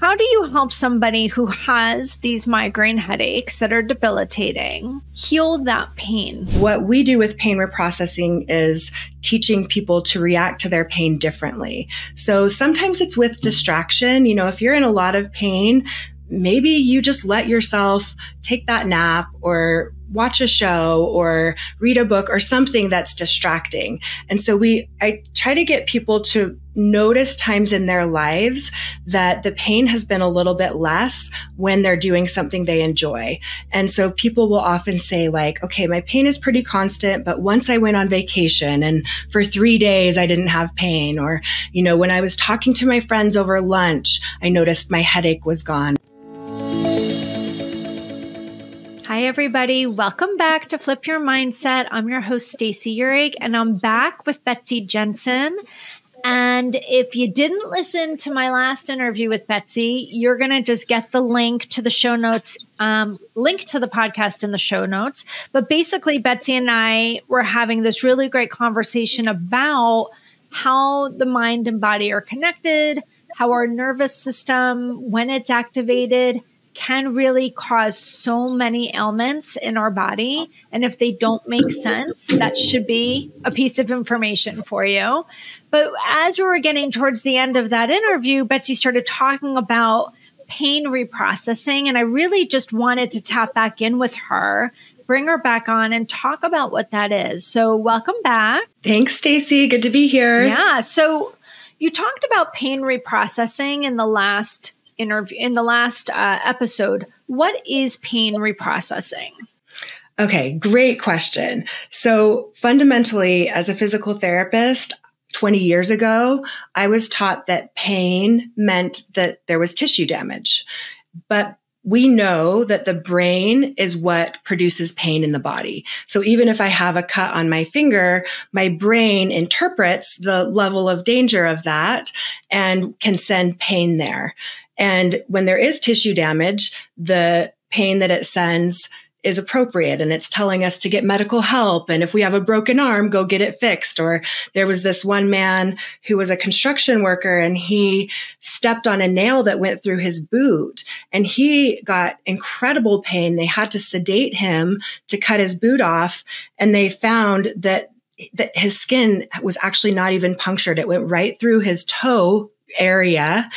How do you help somebody who has these migraine headaches that are debilitating heal that pain? What we do with pain reprocessing is teaching people to react to their pain differently. So sometimes it's with distraction. You know, if you're in a lot of pain, maybe you just let yourself take that nap or watch a show or read a book or something that's distracting. And so I try to get people to notice times in their lives that the pain has been a little bit less when they're doing something they enjoy. And so people will often say like, okay, my pain is pretty constant, but once I went on vacation and for 3 days I didn't have pain. Or, you know, when I was talking to my friends over lunch, I noticed my headache was gone. Hi, everybody. Welcome back to Flip Your Mindset. I'm your host, Stacey Uhrig, and I'm back with Betsy Jensen. And if you didn't listen to my last interview with Betsy, you're going to just get the link to the show notes, link to the podcast in the show notes. But basically, Betsy and I were having this really great conversation about how the mind and body are connected, how our nervous system, when it's activated, can really cause so many ailments in our body. And if they don't make sense, that should be a piece of information for you. But as we were getting towards the end of that interview, Betsy started talking about pain reprocessing. And I really just wanted to tap back in with her, bring her back on and talk about what that is. So welcome back. Thanks, Stacey. Good to be here. Yeah. So you talked about pain reprocessing in the last episode. What is pain reprocessing? Okay, great question. So fundamentally, as a physical therapist, 20 years ago, I was taught that pain meant that there was tissue damage. But we know that the brain is what produces pain in the body. So even if I have a cut on my finger, my brain interprets the level of danger of that and can send pain there. And when there is tissue damage, the pain that it sends is appropriate. And it's telling us to get medical help. And if we have a broken arm, go get it fixed. Or there was this one man who was a construction worker and he stepped on a nail that went through his boot and he got incredible pain. They had to sedate him to cut his boot off. And they found that his skin was actually not even punctured. It went right through his toe area.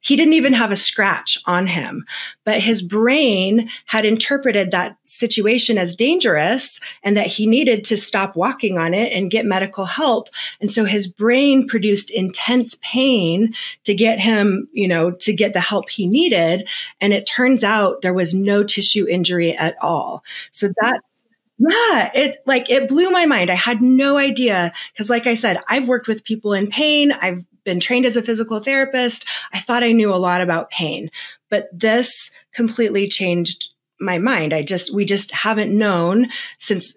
He didn't even have a scratch on him, but his brain had interpreted that situation as dangerous and that he needed to stop walking on it and get medical help. And so his brain produced intense pain to get him, you know, to get the help he needed. And it turns out there was no tissue injury at all. So that's, yeah, it blew my mind. I had no idea. Cause like I said, I've worked with people in pain. I've been trained as a physical therapist. I thought I knew a lot about pain, but this completely changed my mind. We just haven't known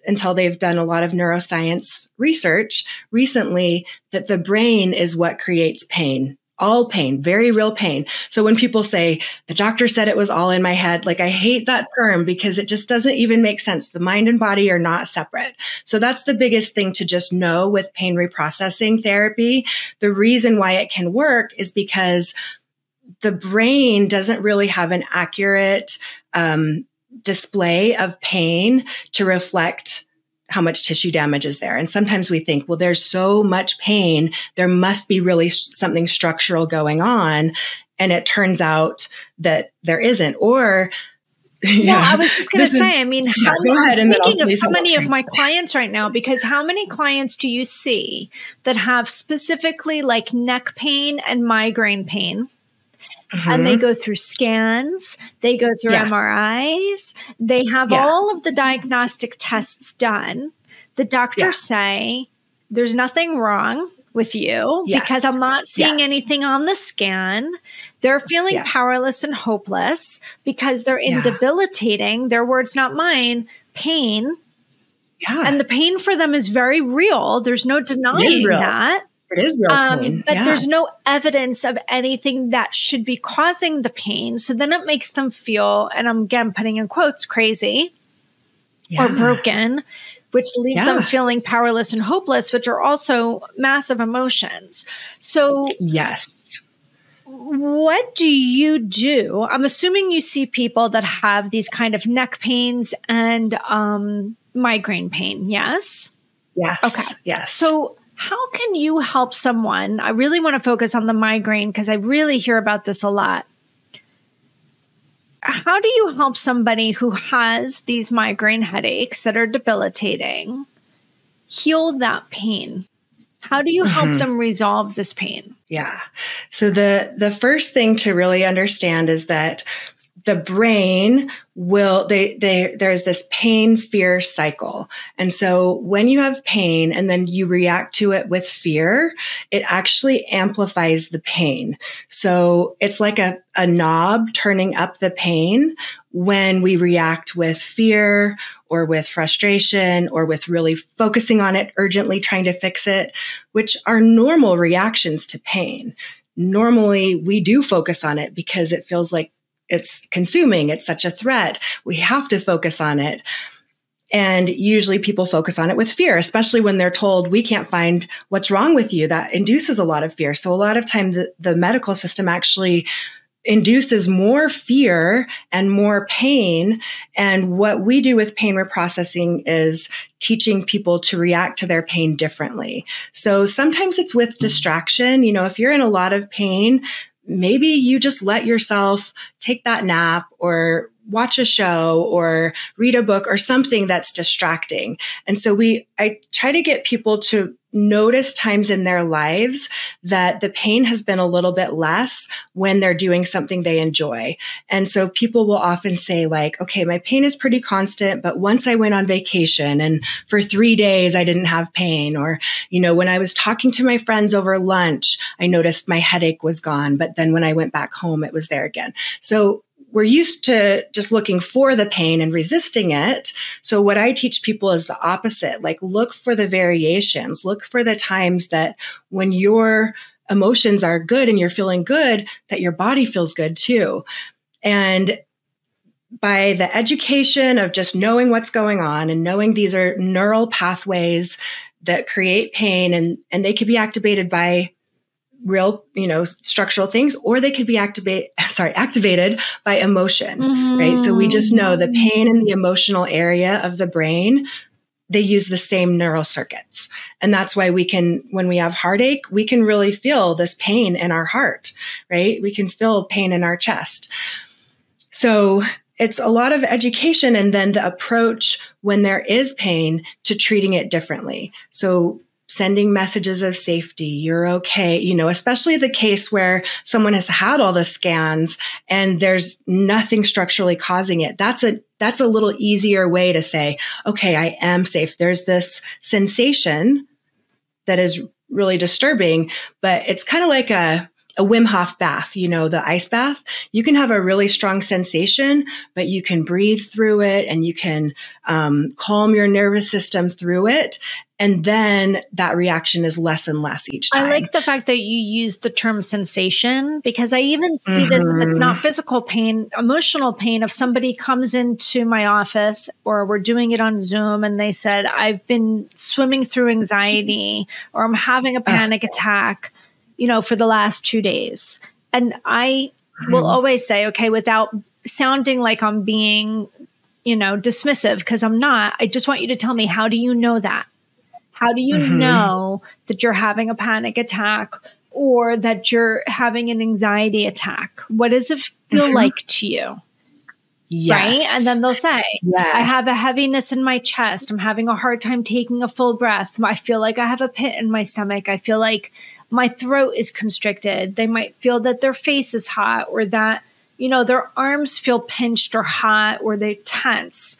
until they've done a lot of neuroscience research recently that the brain is what creates pain. All pain, very real pain. So when people say, the doctor said it was all in my head, like I hate that term because it just doesn't even make sense. The mind and body are not separate. So that's the biggest thing to just know with pain reprocessing therapy. The reason why it can work is because the brain doesn't really have an accurate display of pain to reflect how much tissue damage is there. And sometimes we think, well, there's so much pain, there must be really something structural going on. And it turns out that there isn't. Or, yeah, I was just going to say, I mean, I'm thinking of so many of my clients right now, because how many clients do you see that have specifically like neck pain and migraine pain? Mm-hmm. And they go through scans, they go through MRIs, they have all of the diagnostic tests done. The doctors say, there's nothing wrong with you because I'm not seeing anything on the scan. They're feeling powerless and hopeless because they're in debilitating, their words, not mine, pain. Yeah. And the pain for them is very real. There's no denying that. It is real pain. But there's no evidence of anything that should be causing the pain. So then it makes them feel, and I'm again putting in quotes, crazy or broken, which leaves them feeling powerless and hopeless, which are also massive emotions. So yes, what do you do? I'm assuming you see people that have these kind of neck pains and migraine pain, yes? Yes. Okay. Yes. So how can you help someone? I really want to focus on the migraine because I really hear about this a lot. How do you help somebody who has these migraine headaches that are debilitating heal that pain? How do you help them resolve this pain? Yeah. So the first thing to really understand is that the brain will, there's this pain fear cycle. And so when you have pain and then you react to it with fear, it actually amplifies the pain. So it's like a knob turning up the pain when we react with fear or with frustration or with really focusing on it, urgently trying to fix it, which are normal reactions to pain. Normally we do focus on it because it feels like it's consuming. It's such a threat. We have to focus on it. And usually people focus on it with fear, especially when they're told we can't find what's wrong with you. That induces a lot of fear. So a lot of times the medical system actually induces more fear and more pain. And what we do with pain reprocessing is teaching people to react to their pain differently. So sometimes it's with distraction. You know, if you're in a lot of pain, maybe you just let yourself take that nap or watch a show or read a book or something that's distracting. And so I try to get people to notice times in their lives that the pain has been a little bit less when they're doing something they enjoy. And so people will often say like, okay, my pain is pretty constant, but once I went on vacation and for 3 days I didn't have pain. Or, you know, when I was talking to my friends over lunch, I noticed my headache was gone, but then when I went back home, it was there again. So we're used to just looking for the pain and resisting it. So what I teach people is the opposite, like look for the variations, look for the times that when your emotions are good and you're feeling good, that your body feels good too. And by the education of just knowing what's going on and knowing these are neural pathways that create pain and they could be activated by real, you know, structural things, or they could be activated by emotion, right? So we just know the pain and the emotional area of the brain, they use the same neural circuits. And that's why we can, when we have heartache, we can really feel this pain in our heart, right? We can feel pain in our chest. So it's a lot of education and then the approach when there is pain to treating it differently. So sending messages of safety, you're okay, you know, especially the case where someone has had all the scans and there's nothing structurally causing it. That's a little easier way to say, okay, I am safe. There's this sensation that is really disturbing, but it's kind of like a Wim Hof bath, you know, the ice bath. You can have a really strong sensation, but you can breathe through it and you can calm your nervous system through it. And then that reaction is less and less each time. I like the fact that you use the term sensation, because I even see this, if it's not physical pain, emotional pain. If somebody comes into my office or we're doing it on Zoom and they said, I've been swimming through anxiety or I'm having a panic attack, you know, for the last 2 days. And I will always say, okay, without sounding like I'm being, you know, dismissive, because I'm not, I just want you to tell me, how do you know that? How do you know that you're having a panic attack or that you're having an anxiety attack? What does it feel like to you? Yes. Right? And then they'll say, I have a heaviness in my chest. I'm having a hard time taking a full breath. I feel like I have a pit in my stomach. I feel like my throat is constricted. They might feel that their face is hot or that, you know, their arms feel pinched or hot or they tense.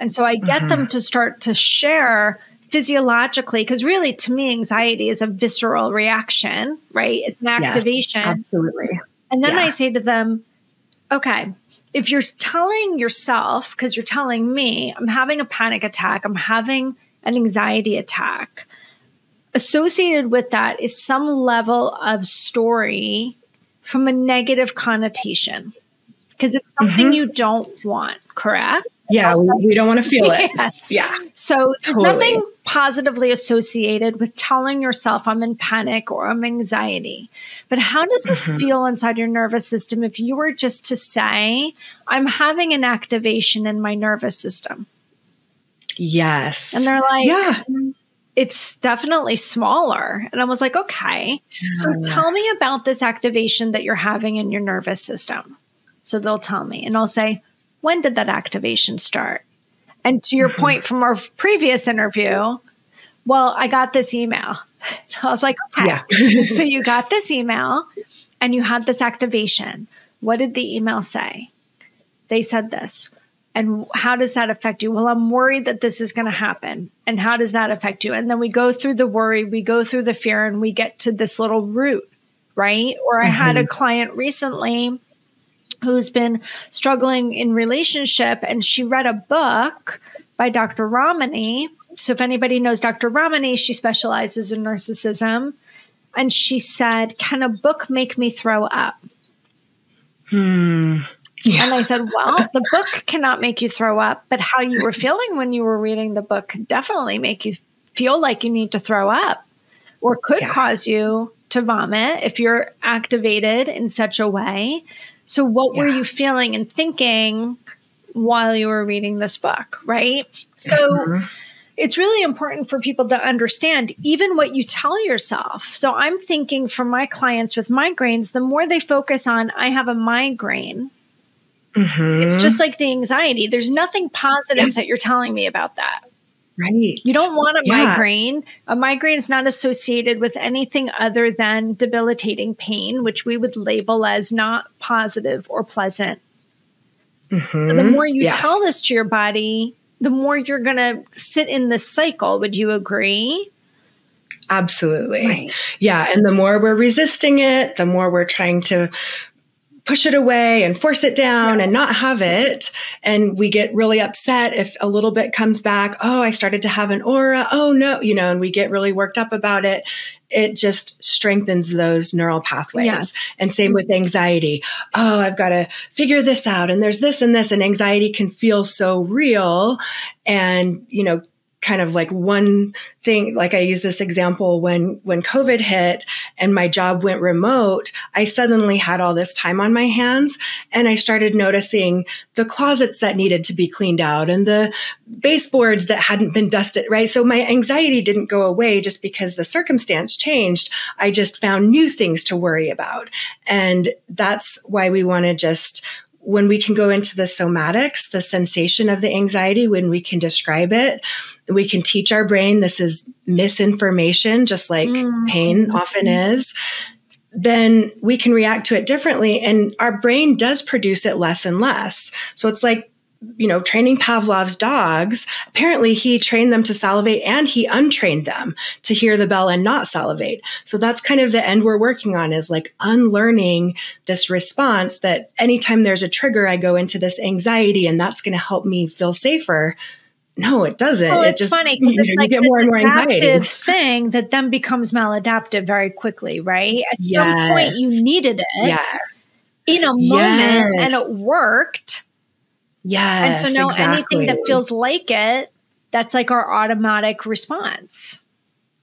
And so I get them to start to share physiologically, because really to me, anxiety is a visceral reaction, right? It's an activation. Yes, absolutely. And then I say to them, okay, if you're telling yourself, because you're telling me, I'm having a panic attack, I'm having an anxiety attack, associated with that is some level of story from a negative connotation, because it's something you don't want, correct? Yeah, we don't want to feel it. Yeah. So totally. Nothing positively associated with telling yourself I'm in panic or I'm anxiety. But how does it feel inside your nervous system if you were just to say, I'm having an activation in my nervous system? Yes. And they're like, yeah. It's definitely smaller. And I was like, okay. So tell me about this activation that you're having in your nervous system. So they'll tell me and I'll say, when did that activation start? And to your point from our previous interview, well, I got this email. I was like, okay. Yeah. So you got this email and you had this activation. What did the email say? They said this. And how does that affect you? Well, I'm worried that this is going to happen. And how does that affect you? And then we go through the worry, we go through the fear, and we get to this little root, right? Or I had a client recently who's been struggling in relationship, and she read a book by Dr. Ramani. So if anybody knows Dr. Ramani, she specializes in narcissism. And she said, can a book make me throw up? Yeah. And I said, well, the book cannot make you throw up, but how you were feeling when you were reading the book could definitely make you feel like you need to throw up or could cause you to vomit if you're activated in such a way. So what were you feeling and thinking while you were reading this book, right? So it's really important for people to understand even what you tell yourself. So I'm thinking for my clients with migraines, the more they focus on, I have a migraine, it's just like the anxiety. There's nothing positive that you're telling me about that. Right. You don't want a migraine. A migraine is not associated with anything other than debilitating pain, which we would label as not positive or pleasant. So the more you tell this to your body, the more you're going to sit in this cycle. Would you agree? Absolutely. Right. Yeah. And the more we're resisting it, the more we're trying to push it away and force it down and not have it. And we get really upset if a little bit comes back. Oh, I started to have an aura. Oh no, you know, and we get really worked up about it. It just strengthens those neural pathways. And same with anxiety. Oh, I've got to figure this out. And there's this and this, and anxiety can feel so real. And, you know, kind of like one thing, like I use this example when COVID hit and my job went remote, I suddenly had all this time on my hands and I started noticing the closets that needed to be cleaned out and the baseboards that hadn't been dusted, right? So my anxiety didn't go away just because the circumstance changed. I just found new things to worry about. And that's why we want to just, when we can go into the somatics, the sensation of the anxiety, when we can describe it, we can teach our brain this is misinformation, just like pain often is, then we can react to it differently. And our brain does produce it less and less. So it's like, you know, training Pavlov's dogs. Apparently he trained them to salivate and he untrained them to hear the bell and not salivate. So that's kind of the end we're working on, is like unlearning this response that anytime there's a trigger, I go into this anxiety and that's going to help me feel safer. No, it doesn't. Well, it's just funny because it's like an adaptive thing that then becomes maladaptive very quickly, right? At some point you needed it in a moment and it worked. Yes, and so now anything that feels like it, that's like our automatic response.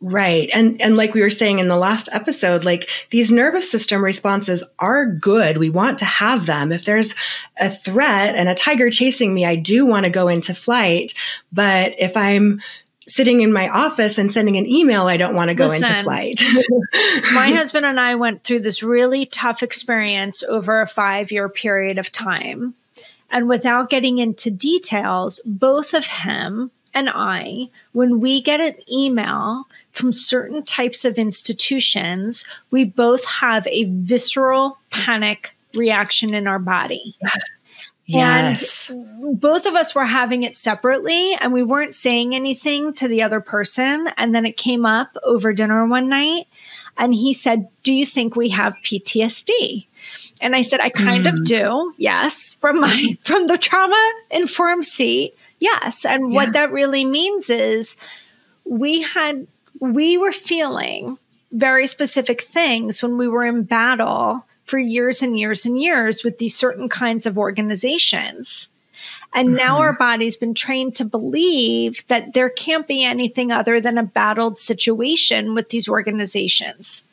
Right. And like we were saying in the last episode, like these nervous system responses are good. We want to have them. If there's a threat and a tiger chasing me, I do want to go into flight. But if I'm sitting in my office and sending an email, I don't want to go into flight. My husband and I went through this really tough experience over a 5-year period of time. And without getting into details, both of him and I, when we get an email from certain types of institutions, we both have a visceral panic reaction in our body. Yes. And both of us were having it separately and we weren't saying anything to the other person. And then it came up over dinner one night and he said, do you think we have PTSD? And I said, I kind of do. Yes. From the trauma informed seat. Yes. And what that really means is we were feeling very specific things when we were in battle for years and years and years with these certain kinds of organizations. And now our body's been trained to believe that there can't be anything other than a battled situation with these organizations.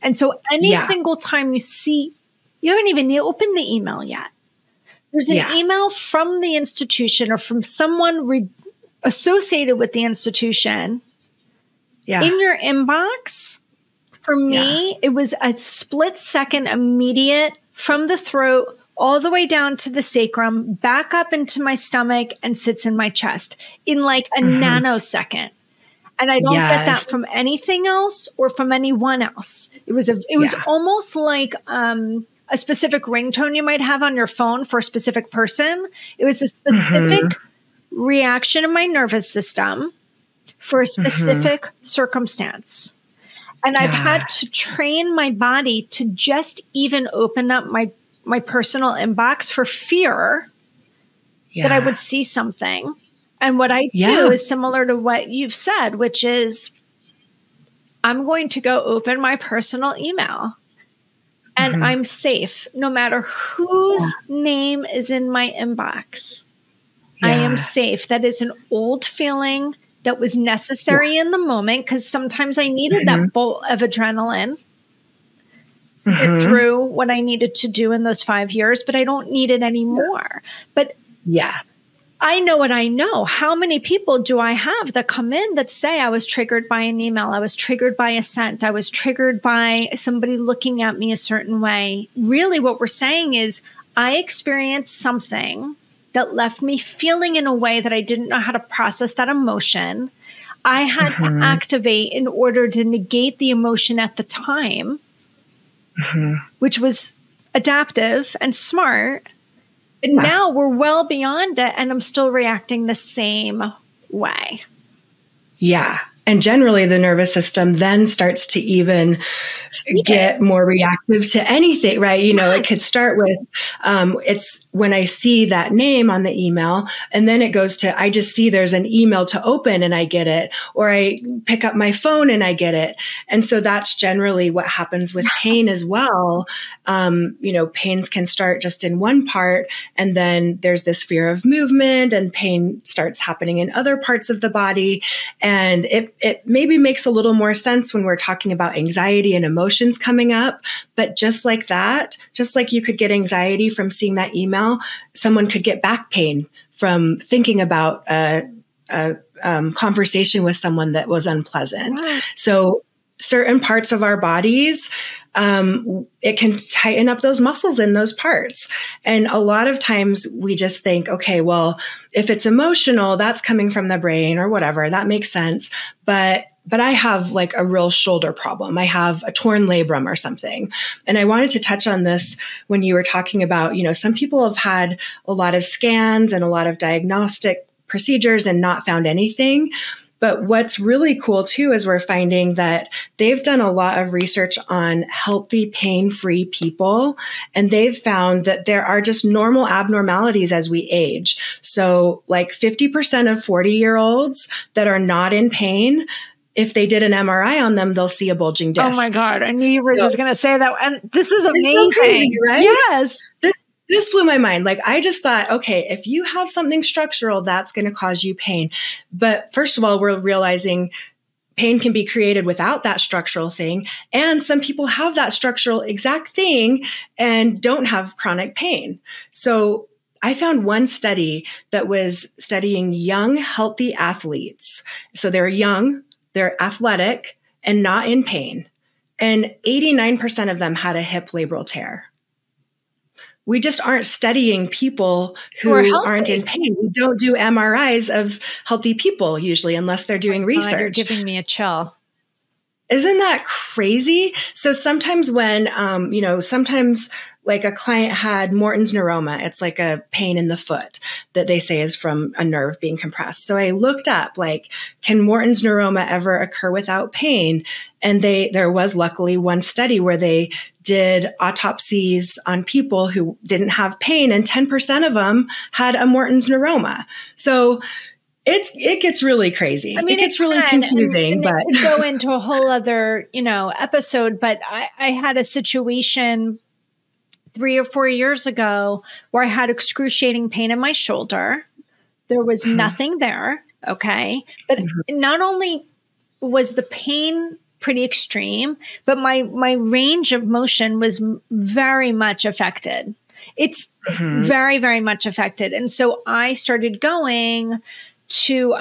And so any single time you see, you haven't even opened the email yet. There's an email from the institution or from someone associated with the institution in your inbox. For me, it was a split second, immediate from the throat all the way down to the sacrum, back up into my stomach and sits in my chest in like a nanosecond. And I don't get that from anything else or from anyone else. It was almost like a specific ringtone you might have on your phone for a specific person. It was a specific reaction in my nervous system for a specific circumstance. And I've had to train my body to just even open up my personal inbox for fear that I would see something. And what I do is similar to what you've said, which is I'm going to go open my personal email and I'm safe no matter whose name is in my inbox. I am safe. That is an old feeling that was necessary in the moment because sometimes I needed that bolt of adrenaline to get through what I needed to do in those 5 years, but I don't need it anymore. But I know what I know. How many people do I have that come in that say I was triggered by an email, I was triggered by a scent, I was triggered by somebody looking at me a certain way? Really what we're saying is I experienced something that left me feeling in a way that I didn't know how to process that emotion. I had to activate in order to negate the emotion at the time, which was adaptive and smart. But now we're well beyond it and I'm still reacting the same way. Yeah. And generally the nervous system then starts to even get more reactive to anything, right? You know, it could start with, it's when I see that name on the email and then it goes to, I just see there's an email to open and I get it, or I pick up my phone and I get it. And so that's generally what happens with pain as well. You know, pains can start just in one part and then there's this fear of movement and pain starts happening in other parts of the body. And it maybe makes a little more sense when we're talking about anxiety and emotions coming up. But just like that, just like you could get anxiety from seeing that email, someone could get back pain from thinking about a conversation with someone that was unpleasant. So certain parts of our bodies, it can tighten up those muscles in those parts. And a lot of times we just think, okay, well, if it's emotional, that's coming from the brain or whatever, that makes sense. But I have like a real shoulder problem. I have a torn labrum or something. And I wanted to touch on this when you were talking about, you know, some people have had a lot of scans and a lot of diagnostic procedures and not found anything. But what's really cool too, is we're finding that they've done a lot of research on healthy, pain-free people. And they've found that there are just normal abnormalities as we age. So like 50% of 40-year-olds that are not in pain, if they did an MRI on them, they'll see a bulging disc. Oh my God. I knew you were just going to say that. And this is amazing. So crazy, right? Yes. This blew my mind. Like, I just thought, okay, if you have something structural, that's going to cause you pain. But first of all, we're realizing pain can be created without that structural thing. And some people have that structural exact thing and don't have chronic pain. So I found one study that was studying young, healthy athletes. So they're young, they're athletic, and not in pain. And 89% of them had a hip labral tear. We just aren't studying people who aren't in pain. We don't do MRIs of healthy people usually, unless they're doing research. You're giving me a chill. Isn't that crazy? So sometimes when, you know, sometimes like a client had Morton's neuroma, it's like a pain in the foot that they say is from a nerve being compressed. So I looked up like, can Morton's neuroma ever occur without pain? And there was luckily one study where they did autopsies on people who didn't have pain, and 10% of them had a Morton's neuroma. So it gets really crazy. I mean, it gets really confusing, but it could go into a whole other, you know, episode. But I had a situation 3 or 4 years ago where I had excruciating pain in my shoulder. There was nothing there. Okay. But not only was the pain pretty extreme, but my range of motion was very much affected. It's very, very much affected. And so I started going to,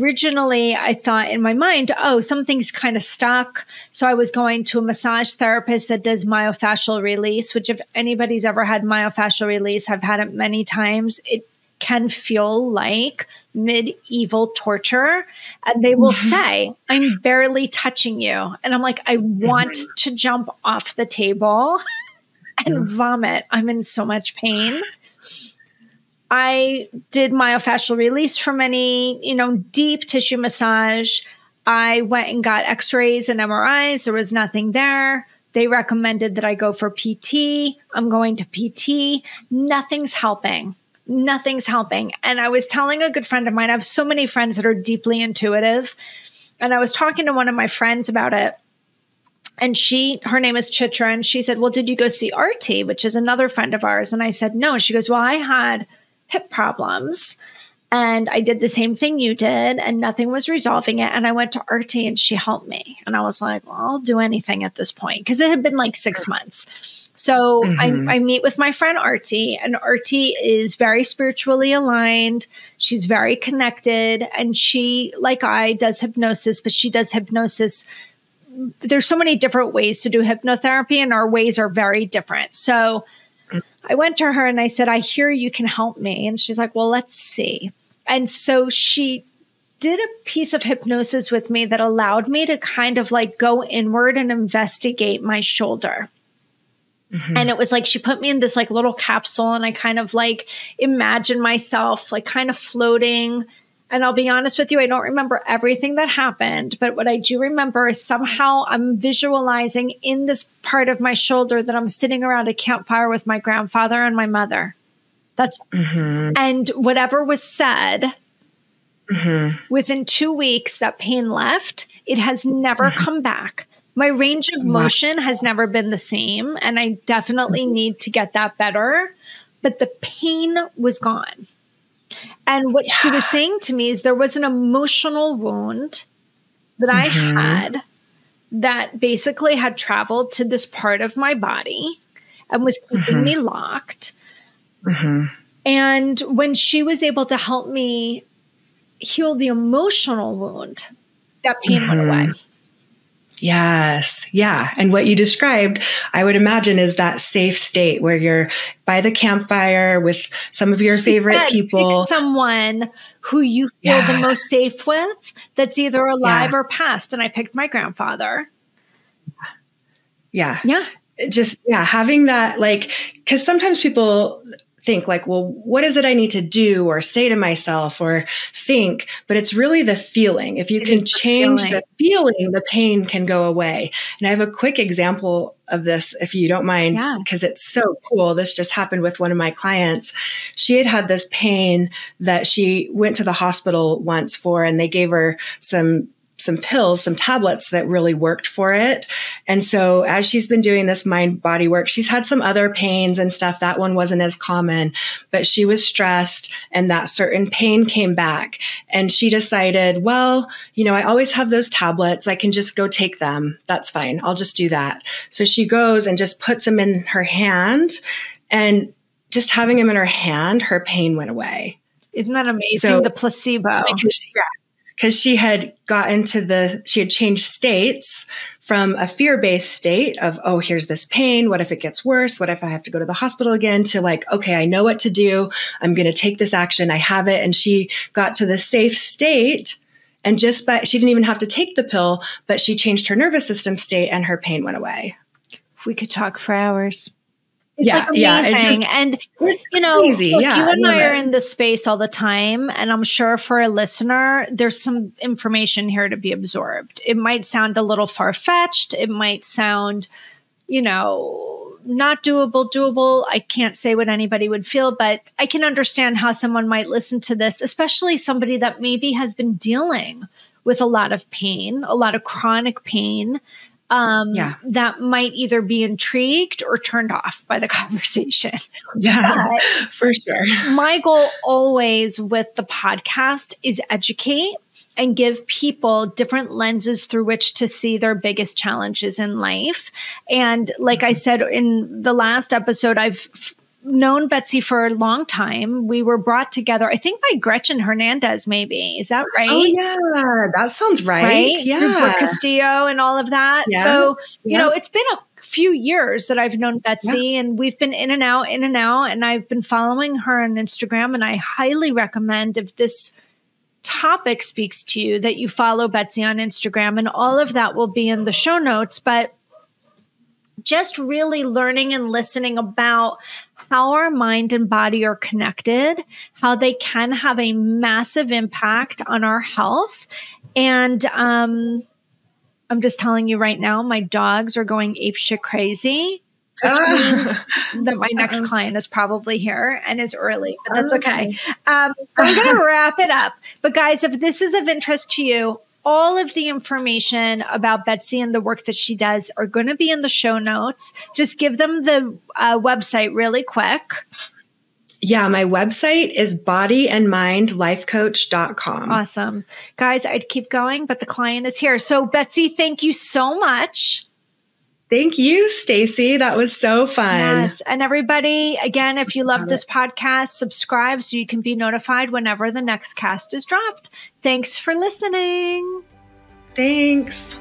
originally I thought in my mind, oh, something's kind of stuck. So I was going to a massage therapist that does myofascial release, which if anybody's ever had myofascial release, I've had it many times. It can feel like medieval torture. And they will say, I'm barely touching you. And I'm like, I want to jump off the table and vomit. I'm in so much pain. I did myofascial release for many, deep tissue massage. I went and got x-rays and MRIs. There was nothing there. They recommended that I go for PT. I'm going to PT. Nothing's helping. Nothing's helping. And I was telling a good friend of mine, I have so many friends that are deeply intuitive. And I was talking to one of my friends about it. And her name is Chitra. And she said, well, did you go see Artie, which is another friend of ours? And I said, no. And she goes, well, I had hip problems and I did the same thing you did and nothing was resolving it. And I went to Artie and she helped me. And I was like, well, I'll do anything at this point. Cause it had been like 6 months. So I meet with my friend Artie, and Artie is very spiritually aligned. She's very connected. And she, like I, does hypnosis, but she does hypnosis. There's so many different ways to do hypnotherapy and our ways are very different. So I went to her and I said, I hear you can help me. And she's like, well, let's see. And so she did a piece of hypnosis with me that allowed me to kind of like go inward and investigate my shoulder. And it was like, she put me in this like little capsule and I kind of like imagine myself like kind of floating. And I'll be honest with you, I don't remember everything that happened, but what I do remember is somehow I'm visualizing in this part of my shoulder that I'm sitting around a campfire with my grandfather and my mother. That's and whatever was said, within 2 weeks, that pain left. It has never come back. My range of motion has never been the same, and I definitely need to get that better. But the pain was gone. And what she was saying to me is there was an emotional wound that I had that basically had traveled to this part of my body and was keeping me locked. And when she was able to help me heal the emotional wound, that pain went away. Yes. Yeah. And what you described, I would imagine, is that safe state where you're by the campfire with some of your favorite people. Pick someone who you feel the most safe with that's either alive or passed. And I picked my grandfather. Having that, like, because sometimes people think like, well, what is it I need to do or say to myself or think? But it's really the feeling. If you can change the feeling, the pain can go away. And I have a quick example of this, if you don't mind, because it's so cool. This just happened with one of my clients. She had had this pain that she went to the hospital once for, and they gave her some pills, some tablets that really worked for it. And so as she's been doing this mind body work, she's had some other pains and stuff. That one wasn't as common, but she was stressed and that certain pain came back. And she decided, well, I always have those tablets. I can just go take them. That's fine. I'll just do that. So she goes and just puts them in her hand, and just having them in her hand, her pain went away. Isn't that amazing? So, the placebo. Because she had she had changed states from a fear-based state of, oh, here's this pain. What if it gets worse? What if I have to go to the hospital again? To like, okay, I know what to do. I'm going to take this action. I have it. And she got to the safe state, and she didn't even have to take the pill, but she changed her nervous system state and her pain went away. We could talk for hours. It's amazing. It's crazy. Look, you and I are in this space all the time. And I'm sure for a listener, there's some information here to be absorbed. It might sound a little far-fetched. It might sound, not doable. I can't say what anybody would feel, but I can understand how someone might listen to this, especially somebody that maybe has been dealing with a lot of pain, a lot of chronic pain, that might either be intrigued or turned off by the conversation. Yeah, for sure. My goal always with the podcast is educate and give people different lenses through which to see their biggest challenges in life. And like I said in the last episode, I've known Betsy for a long time. We were brought together, I think, by Gretchen Hernandez, maybe. Is that right? Oh, yeah. That sounds right. Yeah. Rupert Castillo and all of that. Yeah. So, you know, it's been a few years that I've known Betsy, and we've been in and out, and I've been following her on Instagram, and I highly recommend, if this topic speaks to you, that you follow Betsy on Instagram, and all of that will be in the show notes. But just really learning and listening about how our mind and body are connected, how they can have a massive impact on our health. And I'm just telling you right now, my dogs are going apeshit crazy, which means that my next client is probably here and is early, but that's okay. I'm going to wrap it up. But guys, if this is of interest to you, all of the information about Betsy and the work that she does are going to be in the show notes. Just give them the website really quick. Yeah, my website is bodyandmindlifecoach.com. Awesome. Guys, I'd keep going, but the client is here. So Betsy, thank you so much. Thank you, Stacey. That was so fun. Yes. And everybody, again, if you love this podcast, subscribe so you can be notified whenever the next cast is dropped. Thanks for listening. Thanks.